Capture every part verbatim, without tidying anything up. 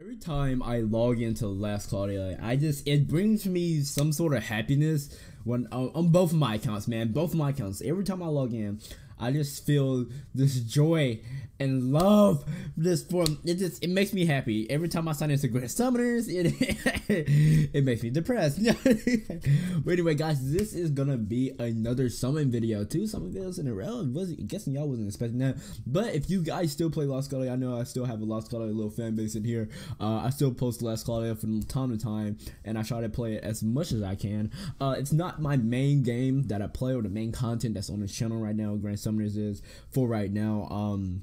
Every time I log into Last Cloudia, I just, it brings me some sort of happiness when uh, on both of my accounts, man. Both of my accounts. Every time I log in, I just feel this joy and love. This form, it just, it makes me happy. Every time I sign into Grand Summoners, it it makes me depressed. But anyway, guys, this is gonna be another summon video. Two summon videos in a row. Was guessing y'all wasn't expecting that. But if you guys still play Last Cloudia, I know I still have a Last Cloudia little fan base in here. Uh, I still post Last Cloudia from time to time, and I try to play it as much as I can. Uh, it's not my main game that I play or the main content that's on the channel right now. Grand Summoners is for right now. Um.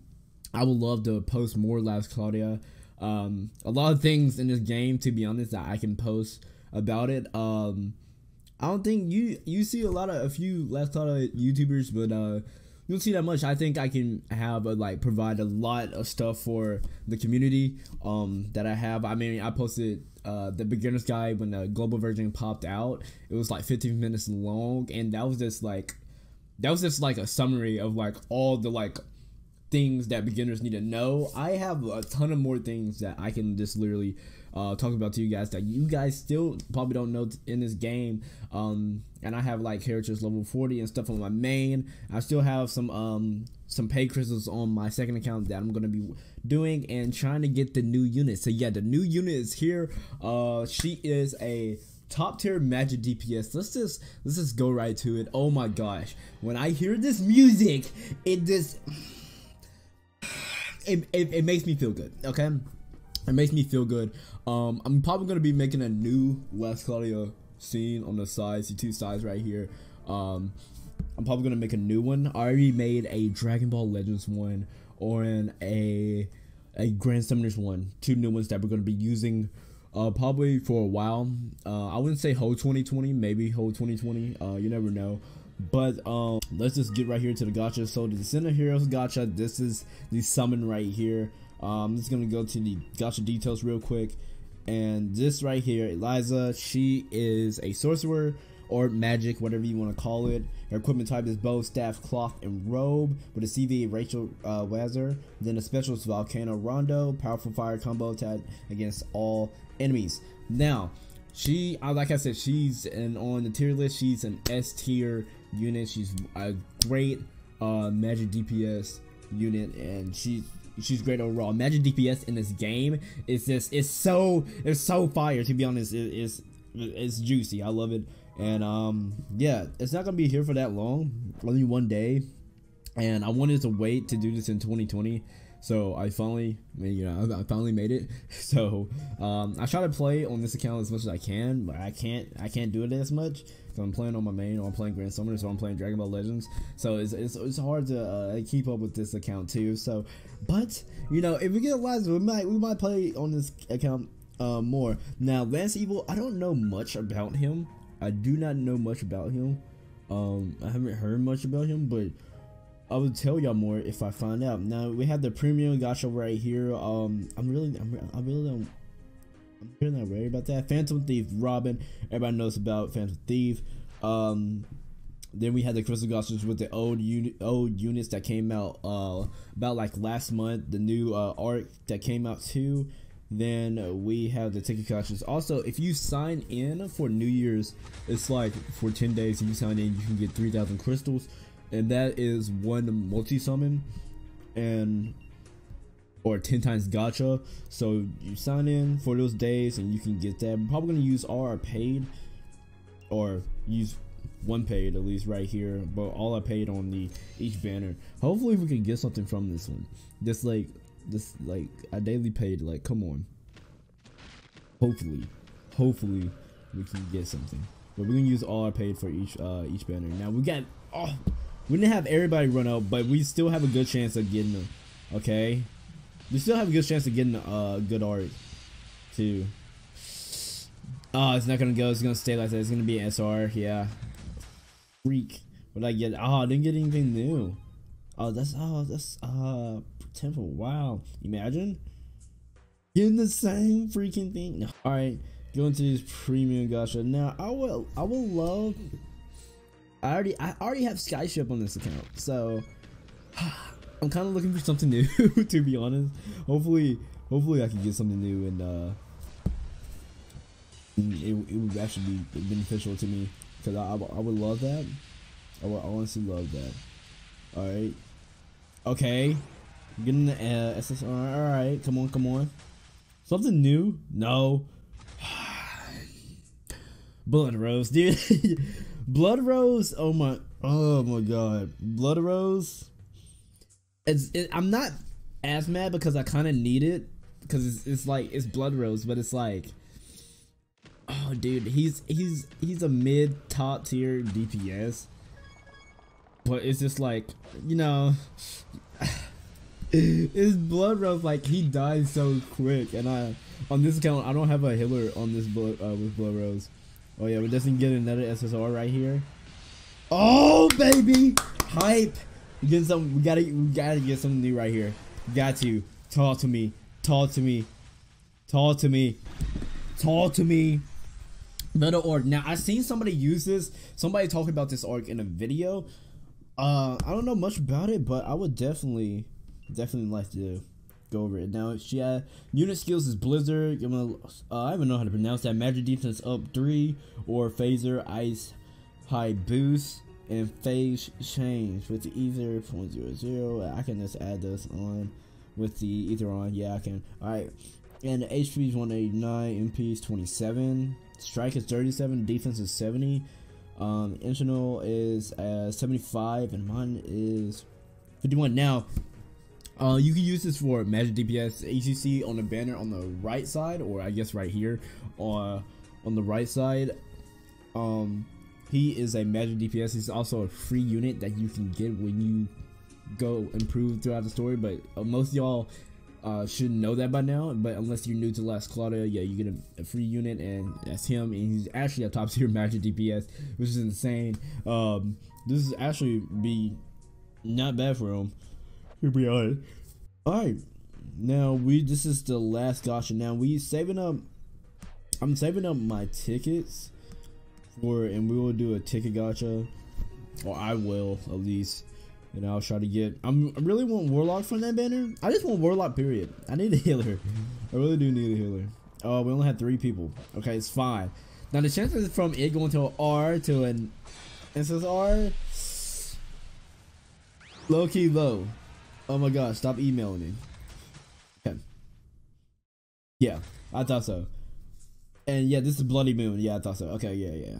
I would love to post more Last Cloudia. Um, a lot of things in this game, to be honest, that I can post about it. Um, I don't think you you see a lot of a few Last Cloudia YouTubers, but uh, you don't see that much. I think I can have a, like provide a lot of stuff for the community um, that I have. I mean, I posted uh, the beginner's guide when the global version popped out. It was like fifteen minutes long, and that was just like that was just like a summary of like all the like. things that beginners need to know. I have a ton of more things that I can just literally uh, talk about to you guys that you guys still probably don't know in this game. Um, and I have like characters level forty and stuff on my main. I still have some um, some pay crystals on my second account that I'm gonna be doing and trying to get the new unit. So yeah, the new unit is here. Uh, she is a top tier magic D P S. Let's just let's just go right to it. Oh my gosh, when I hear this music, it just It, it, it makes me feel good, okay? It makes me feel good. Um, I'm probably going to be making a new Last Cloudia scene on the side. See two sides right here. Um, I'm probably going to make a new one. I already made a Dragon Ball Legends one or an, a, a Grand Summoners one. Two new ones that we're going to be using uh, probably for a while. Uh, I wouldn't say whole twenty twenty. Maybe whole twenty twenty. Uh, you never know. But um let's just get right here to the gacha. So the Descendant of Heroes gacha, this is the summon right here. Um I'm just gonna go to the gacha details real quick. And this right here, Eliza, she is a sorcerer or magic, whatever you want to call it. Her equipment type is bow, staff, cloth, and robe. With a C V, Rachel uh, Wazzer. Then a special is Volcano Rondo, powerful fire combo attack against all enemies. Now she, like I said, she's an, on the tier list, she's an S tier unit. She's a great uh, magic D P S unit, and she's she's great overall. Magic D P S in this game is just, it's so, it's so fire, to be honest. It, it's, it's juicy. I love it. And um, yeah, it's not going to be here for that long, only one day. And I wanted to wait to do this in twenty twenty. So I finally, you know, I finally made it. So um, I try to play on this account as much as I can, but I can't, I can't do it as much. So I'm playing on my main, or I'm playing Grand Summoners, or I'm playing Dragon Ball Legends. So it's it's, it's hard to uh, keep up with this account too. So, but you know, if we get Eliza, we might we might play on this account uh, more. Now Lance Evil, I don't know much about him. I do not know much about him. Um, I haven't heard much about him, but I will tell y'all more if I find out. Now we have the premium gacha right here. Um, I'm really, I'm, I really don't, I'm really not worried about that. Phantom Thief Robin, everybody knows about Phantom Thief. Um, then we had the crystal gachas with the old unit, old units that came out uh about like last month. The new uh, arc that came out too. Then we have the ticket gachas. Also, if you sign in for New Year's, it's like for ten days. If you sign in, you can get three thousand crystals. And that is one multi summon, and or ten times gacha. So you sign in for those days, and you can get that. I'm probably gonna use all our paid, or use one paid at least right here. But all I paid on the each banner. Hopefully we can get something from this one. This like this like a daily paid. Like come on. Hopefully, hopefully we can get something. But we're gonna use all our paid for each uh, each banner. Now we got oh. We didn't have everybody run out, but we still have a good chance of getting them. Okay, we still have a good chance of getting a uh, good art too. Oh, it's not gonna go. It's gonna stay like that. It's gonna be an S R. Yeah. Freak. What did I get? Oh, I didn't get anything new. Oh, that's oh that's uh temple. Wow. Imagine getting the same freaking thing. No. All right, going to this premium gacha now. I will. I will love. I already, I already have SkyShip on this account, so I'm kind of looking for something new, to be honest. Hopefully, Hopefully I can get something new and uh, it, it would actually be beneficial to me, because I, I, I would love that. I would honestly love that. Alright. Okay. Getting the uh, S S R. Alright. Come on, come on. Something new? No. Blood Rose, dude. Blood Rose. Oh my. Oh my god. Blood Rose. It's. It, I'm not as mad because I kind of need it, because it's, it's like it's Blood Rose, but it's like. Oh, dude. He's he's he's a mid top tier D P S. But it's just like, you know. It's Blood Rose, like he dies so quick, and I on this account I don't have a healer on this blood uh, with Blood Rose. Oh yeah, we doesn't get another S S R right here. Oh baby, hype! We get some. We gotta. We gotta get something new right here. Got to talk to me. Talk to me. Talk to me. Talk to me. Metal org. Now I seen somebody use this. Somebody talking about this org in a video. Uh, I don't know much about it, but I would definitely. Definitely like to go over it. Now she had unit skills is Blizzard. I'm gonna, uh, I don't know how to pronounce that. Magic defense up three or phaser ice high boost and phase change with the ether zero point zero zero. I can just add those on with the ether on. Yeah, I can. All right, and the H P is one eighty-nine, M P is twenty-seven, strike is thirty-seven, defense is seventy, um, internal is uh, seventy-five, and mine is fifty-one. Now. Uh, you can use this for magic D P S, A C C on the banner on the right side, or I guess right here, uh, on the right side. Um, he is a magic D P S. He's also a free unit that you can get when you go improve throughout the story. But uh, most y'all uh, should know that by now. But unless you're new to Last Cloudia, yeah, you get a, a free unit, and that's him. And he's actually a top tier magic D P S, which is insane. Um, this is actually be not bad for him. Here we are. Alright. Now we this is the last Glacia. Now we saving up I'm saving up my tickets for, and we will do a ticket Glacia. Or I will at least. And I'll try to get I'm I really want Warlock from that banner. I just want Warlock period. I need a healer. I really do need a healer. Oh, uh, we only had three people. Okay, it's fine. Now the chances from it going to an R to an S S R low key low. Oh my god, stop emailing me. Okay. Yeah, I thought so. And yeah, this is Bloody Moon. Yeah, I thought so. Okay, yeah, yeah.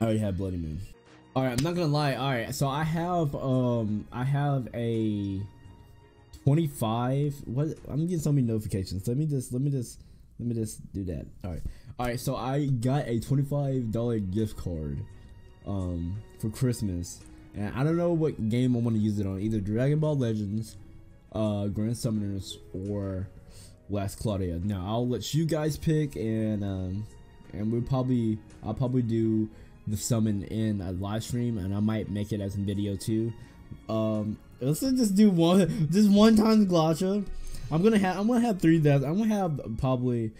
I already had Bloody Moon. Alright, I'm not gonna lie. Alright, so I have, um, I have a twenty-five. What? I'm getting so many notifications. Let me just, let me just, let me just do that. Alright. Alright, so I got a twenty-five dollar gift card, um, for Christmas. And I don't know what game I want to use it on, either Dragon Ball Legends, uh, Grand Summoners, or Last Cloudia. Now I'll let you guys pick, and um, and we'll probably I'll probably do the summon in a live stream, and I might make it as a video too. Um, let's just do one, just one time Glacia. I'm gonna have I'm gonna have three thousand. I'm gonna have probably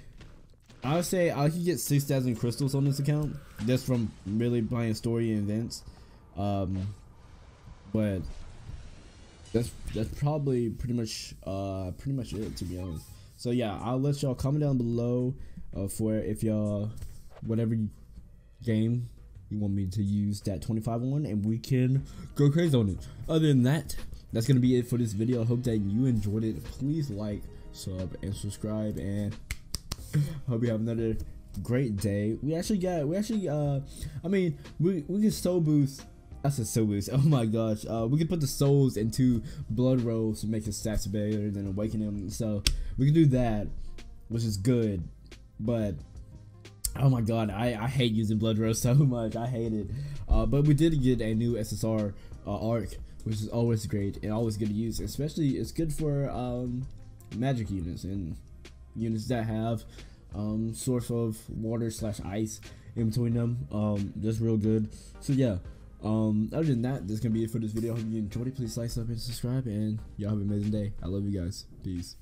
I would say I could get six thousand crystals on this account. That's from really playing story and events. Um, but that's that's probably pretty much uh pretty much it, to be honest. So yeah, I'll let y'all comment down below uh, for if y'all whatever game you want me to use that twenty-five on, and we can go crazy on it. Other than that, that's gonna be it for this video. I hope that you enjoyed it. Please like, sub, and subscribe, and hope you have another great day. We actually got we actually uh I mean we we can soul boost. I said soul boost. Oh my gosh. Uh, we can put the souls into Blood Rose to make his stats better than Awaken him. So we can do that, which is good. But oh my god, I, I hate using Blood Rose so much. I hate it. Uh, but we did get a new S S R uh, arc, which is always great and always good to use. Especially it's good for um magic units and units that have um source of water slash ice in between them. Um, that's real good. So yeah. Um, other than that, that's gonna be it for this video. I hope you enjoyed it. Please like, sub, and subscribe, and y'all have an amazing day. I love you guys. Peace.